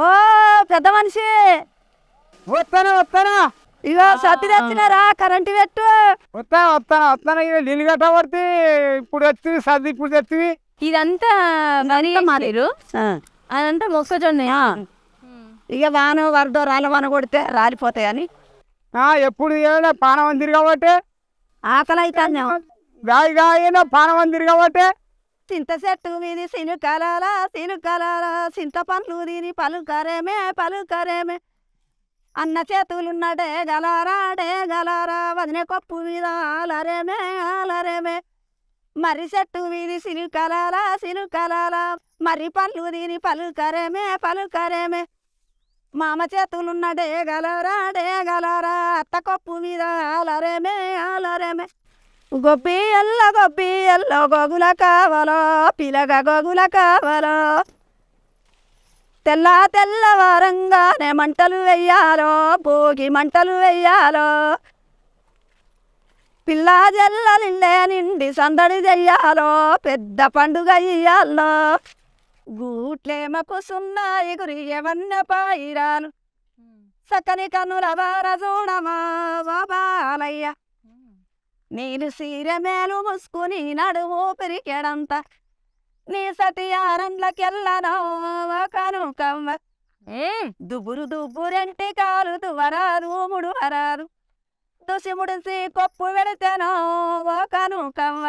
ఓ పెద్ద మనిషి వస్తాను వస్తాను ఇగో సత్తి తెచ్చినారా కరెంటు పెట్టు వస్తాను వస్తాను వస్తాను ఇవి నీళ్ళు కట్టబడితే ఇప్పుడు వచ్చి సర్ది ఇప్పుడు తెచ్చివి ఇదంతా మారేరు అదంతా మొక్కజొన్న ఇక వాన వరద రాళ్ళ వాన కొడితే రాలిపోతాయని ఎప్పుడు పానం అందిరు కాబట్టి ఆకలి అవుతాను గాయ గాయన పానం అందిరు కాబట్టి చింత చెట్టు మీది సిను కలాలా చింత పండ్లు దీని పలుకరేమే అన్న చేతులున్న డేగలారా వదిన కొప్పు మీద ఆలరేమే మర్రి చెట్టు మీది సిను కలాలా మర్రి పండ్లు దీని పలుకరేమే మామ చేతులున్న డేగలారా అత్త కొప్పు మీద ఆలరేమే గొప్పి ఎల్ల గోగుల కావాలో పిలగ గోగుల కావాలో తెల్లవారంగానే మంటలు వెయ్యాలో భోగి మంటలు వెయ్యాలో పిల్ల జల్లలిళ్ళే నిండి సందడి చెయ్యాలో పెద్ద పండుగ ఇయ్యాలో గూట్లేమకు సున్నాయి గురి ఎవన్న పాయిరాలు సక్కని కనుల వార చూడమా బాలయ్య నీలు సీర మేలు ముసుకుని నడువు పెరిగడంత నీ సటి ఆరండ్లకెళ్ళనో కనుకమ్మ దుబ్బురంటి కాలు దువరాదు దుసిముడిసి కొప్పు పెడితేనో కనుకమ్మ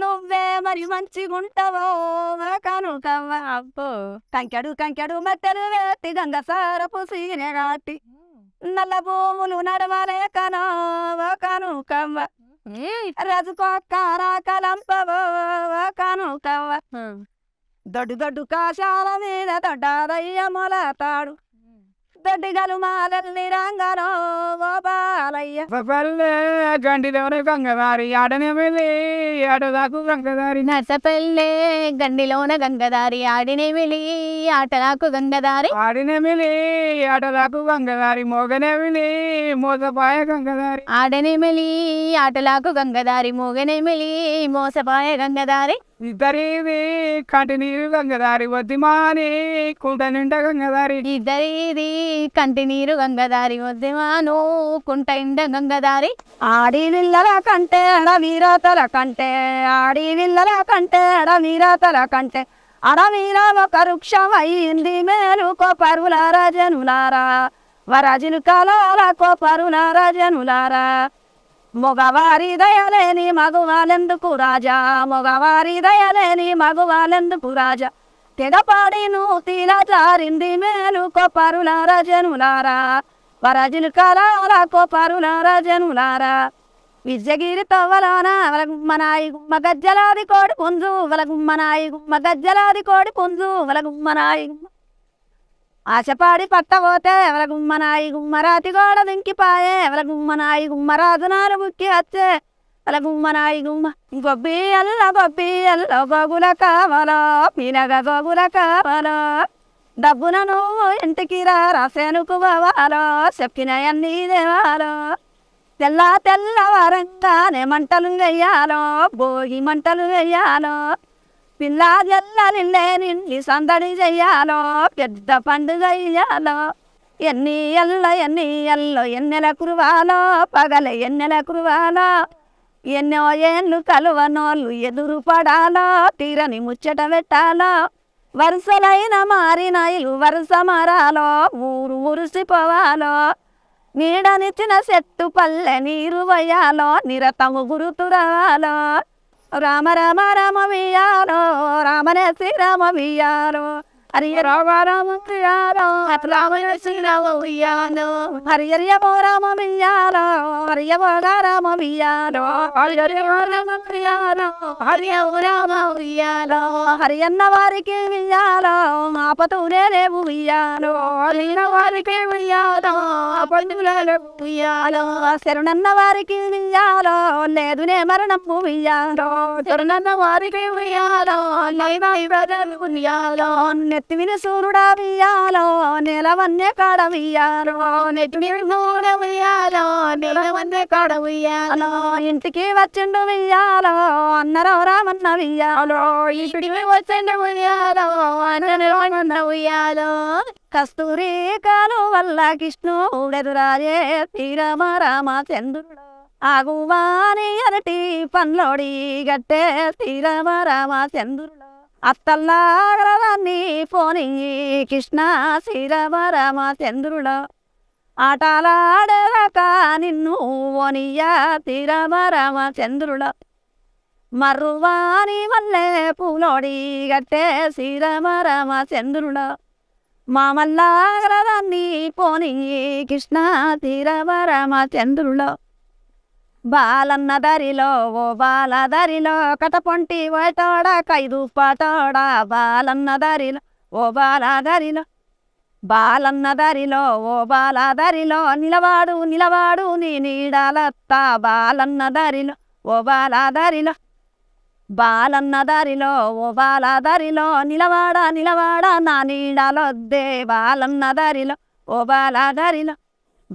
నువ్వే మరి మంచిగుంటవో కనుకమ్మ అబ్బో కంకెడు మెత్తలు వేటి గంగ సారపు సీర కాటి నల్ల భూములు నడవలేకనో కనుకమ్మ రజుకోకలంపవో కనుకమ్మ దొడ్డు కాశాల మీద దొడ్డారయ్య మొలతాడు దొడ్డిగలు మాలల్ని రంగనో బాలయ్య గండిలోనే గంగదారి ఆడనేమిలి ఆటదాకు గంగదారి నచ్చపల్లె గండిలోన గంగదారి ఆడినేమిలి ఆటదాకు గంగదారి ఆడినేమిలి ఆటదాకు గంగదారి మోగనేమిలి మోసపాయ గంగదారి ఆడనేమిలి ఆటలాకు గంగదారి మోగనేమిలి మోసపాయ గంగదారి ఇద్దరిది కంటి నీరు గంగదారి వద్దిమాని కుంట నిండా గంగదారి ఇద్దరిది కంటి నీరు గంగదారి వద్దిమాను కుంట నిండా గంగదారి ఆడి నిల్లల కంటే అడవీరాతల కంటే అడవీర ఒక వృక్షమైంది మేలుకో పరుల రాజనులారా వరాజులు కలలకో పరుల రాజనులారా మగవారి దయలేని మగవాలెందుకు రాజా తెగపాడి నువ్వు తీలా జారింది మేలుకో పరుల రాజనులారా వరాజులు కలలకో పరుల రాజనులారా విజయగిరి తవ్వలాన వలగుమ్మనాయి గుమ్మ గజ్జలాది కోడి పుంజు వలగుమ్మనాయి గుమ్మ ఆశపాడి పట్టబోతే వలగుమ్మనాయి గుమ్మరాతి గోడ దింకిపాయే వలగుమ్మనాయి గుమ్మరాజునారు బుక్కి వచ్చే వలగుమ్మనాయి గుమ్మ గొబ్బి ఎల్ల గోగుల కావాలో పిలగ గోగుల కావాలో డబ్బున నువ్వు ఇంటికి రాసేనుకు పోవాలో చెప్పినయన్నీ దేవాలో తెల్లవారంగానే మంటలు వెయ్యాలో భోగి మంటలు వెయ్యాలో పిల్ల జల్లలిళ్ళే నిండి సందడి చెయ్యాలో పెద్ద పండుగ ఇయ్యాలో ఎన్ని ఎల్లో ఎన్నెల కురువాలో పగల ఎన్నెల కురువాలో ఎన్నో ఏళ్ళు కలువనోళ్ళు ఎదురు పడాలో తీరని ముచ్చట పెట్టాలో వరుసలైన మారిన ఇల్లు వరుస మారాలో ఊరు మురిసిపోవాలో నీడనిచ్చిన చెట్టు పల్లె నీరు వయ్యాలో నిరతము గురుతు రావాలో రామ రామవియాలో రామనే శ్రీరామవియాలో హరియరామరామవియాలో శ్రీరామవియాలో హరియమో రామవియాలో హరియమోగారామవియాలో హరియరామవియాలో హరియరామవియాలో హరియన్న వారికి వియాలో ఆపతూనే లేవు వియాలో హరిన వారికి వియాలో ఆపతులేయాలో శరణన్న వారికి వియాలో లేదునే మరణం వియాలో శరణన్న వారికి వియాలో నైనా ఇవ్వడం వియాలో నెత్తివిని సూరుడా వియాలో నిలవన్నే కాడ వియాలో నెత్తివిని సూరుడా వియాలో నిలవన్నే కాడ వియాలో ఇంటికి వచ్చిండు వియాలో అన్నరో రామన్న వియాలో ఇంటికి వచ్చిండు వియాలో అన్నరో రామన్న వియాలో కస్తూరి కాలు వల్ల కృష్ణుడెదురాయే శ్రీరామ రామ చంద్రుడా ఆగువాని అరటి పన్లోడి గట్టే శ్రీరామ రామ చంద్రుడా అత్తల్లాగలన్నీ పోనీ కృష్ణ శ్రీరామ రామ చంద్రుడా ఆటలాడరక నిన్ను ఓనియా శ్రీరామ రామ చంద్రుడా మర్రువాని వల్లే పూలోడి గట్టే శ్రీరామ రామ చంద్రుడా మామల్లాగలన్నీ పోనీ కృష్ణ శ్రీరామ రామ చంద్రుడా బాలన్న దరిలో ఓ బాల దరిలో కటపొంటి వైతోడ కైదు పాటోడ బాలన్న దరిలో ఓ బాల దరిలో బాలన్న దరిలో ఓ బాల దరిలో నిలవాడు నిలవాడు నీ నీడలత్తా బాలన్న దరిలో ఓ బాల దరిలో బాలన్న దరిలో ఓ బాల దరిలో నిలవాడ నిలవాడ నా నీడలొద్దే బాలన్న దరిలో ఓ బాల దరిలో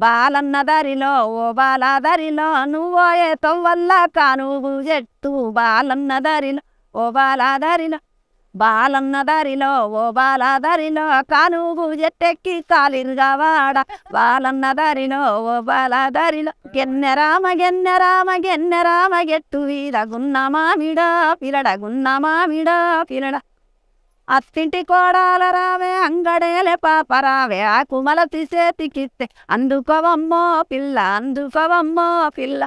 బాలన్న దారిలో ఓ బాల దారిలో నువ్వోయే తొవ్వల్ల కానువు చెట్టు బాలన్న దారిలో ఓ బాల దారిలో బాలన్న దారిలో ఓ బాల దారిలో కానువు చెట్టెక్కి కాలిరుగా వాడ బాలన్న దారిలో ఓ బాల దారిలో గెన్నెరామ గెన్నెరామ గెన్నెరామ గెట్టు వీరగున్న మామిడ పిరడగున్న మామిడ పిరడ అత్తింటి కోడాల రావే అంగడేలే పాపరావే ఆ కుమల తీసేతికిస్తే అందుకోవమ్మో పిల్ల అందుకోవమ్మో పిల్ల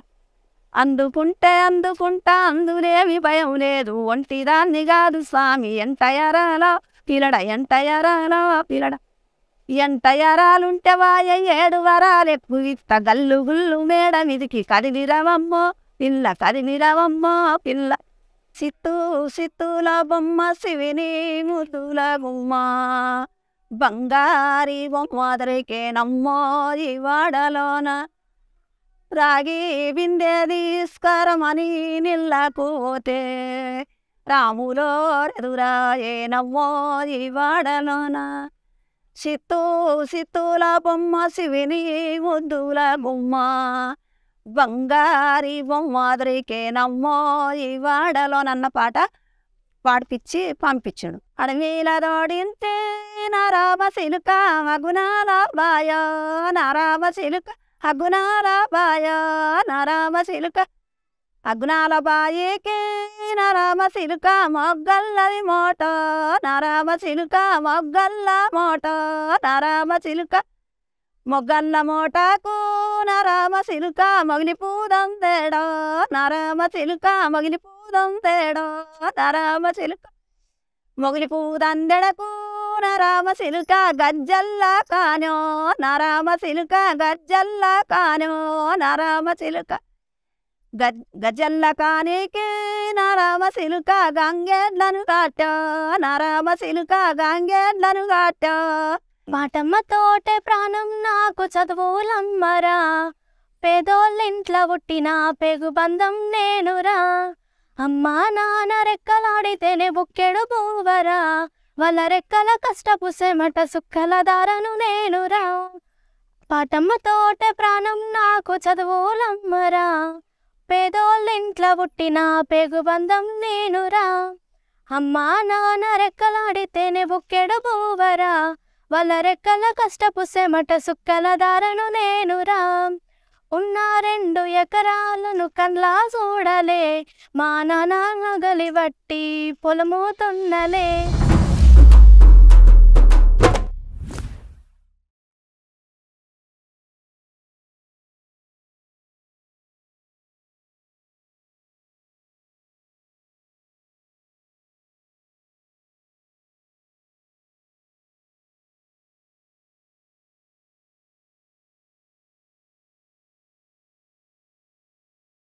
అందుకుంటే అందుకుంటా అందులేమి భయం లేదు ఒంటి దాన్ని కాదు స్వామి ఎంతయారాలో పిలడ ఎంతయారాలో పిలడ ఎంతయారాలుంటే వాయ 7 వరాలు ఎక్కువిత్త గల్లు గుళ్ళు మేడ మీదికి కదివిరవమ్మో పిల్ల కదివిరవమ్మో పిల్ల సిత్తు సిత్తుల బొమ్మ శివిని ముద్దుల గుమ్మ బంగారి బొమ్మదరికే నమ్మోది వాడలోన రాగి బిందె తీసుకరమని నిల్లకపోతే రాములో ఎదురాయే నమ్మోది వాడలోన సిత్తు సిత్తుల బొమ్మ శివిని ముద్దుల గుమ్మ బంగారి బొమ్మదరికే నమ్మో ఈ వాడలోనన్న పాట పాడిపిచ్చి పంపించాడు. అడవిల దోడింతే నారామ సిలుక అగుణాల బాయో నారామ సిలుక అగుణాల బాయో నారామ సిలుక అగుణాల బాయేకే నారామ సిలుక మొగ్గల్లది మోట నారామ సిలుక మొగ్గల్ల మోట నారామ సిలుక మొగ్గల్ల మోటాకు నారామ సిలుక మగిలిపోదం తేడా నారామ సిలుక మగిలిపోదం తేడా నారామ సిలుక మొగిలిపోదందెడకు నారామ సిలుక గజ్జల్లా కానో నారామ సిలుక గజ్జల్లా కానో నారామ సిలుక గజ్జల్ల కానేకే నారామ సిలుక గంగెడ్లను కాటో నారామ సిలుక గంగెడ్లను కాటో బాటమ్మ తోటే ప్రాణం నాకు చదువులమ్మరా పేదోళ్ళింట్ల పుట్టిన పెగుబంధం నేనురా అమ్మా నాన్న రెక్కలాడితేనే బుక్కెడు బూవరా వాళ్ళ రెక్కల కష్టపు సెమట సుక్కల దారను నేనురా బాటమ్మ తోటే ప్రాణం నాకు చదువులమ్మరా పేదోళ్ళింట్ల పుట్టిన పెగుబంధం నేనురా అమ్మా నాన్న రెక్కలాడితేనే బుక్కెడు బూవరా వాళ్ళ రెక్కల కష్టపు సెమట సుక్కల దారను నేనురా ఉన్న 2 ఎకరాలను కన్లా చూడలే మా నాన్న నగలి బట్టి పొలమోతున్నలే.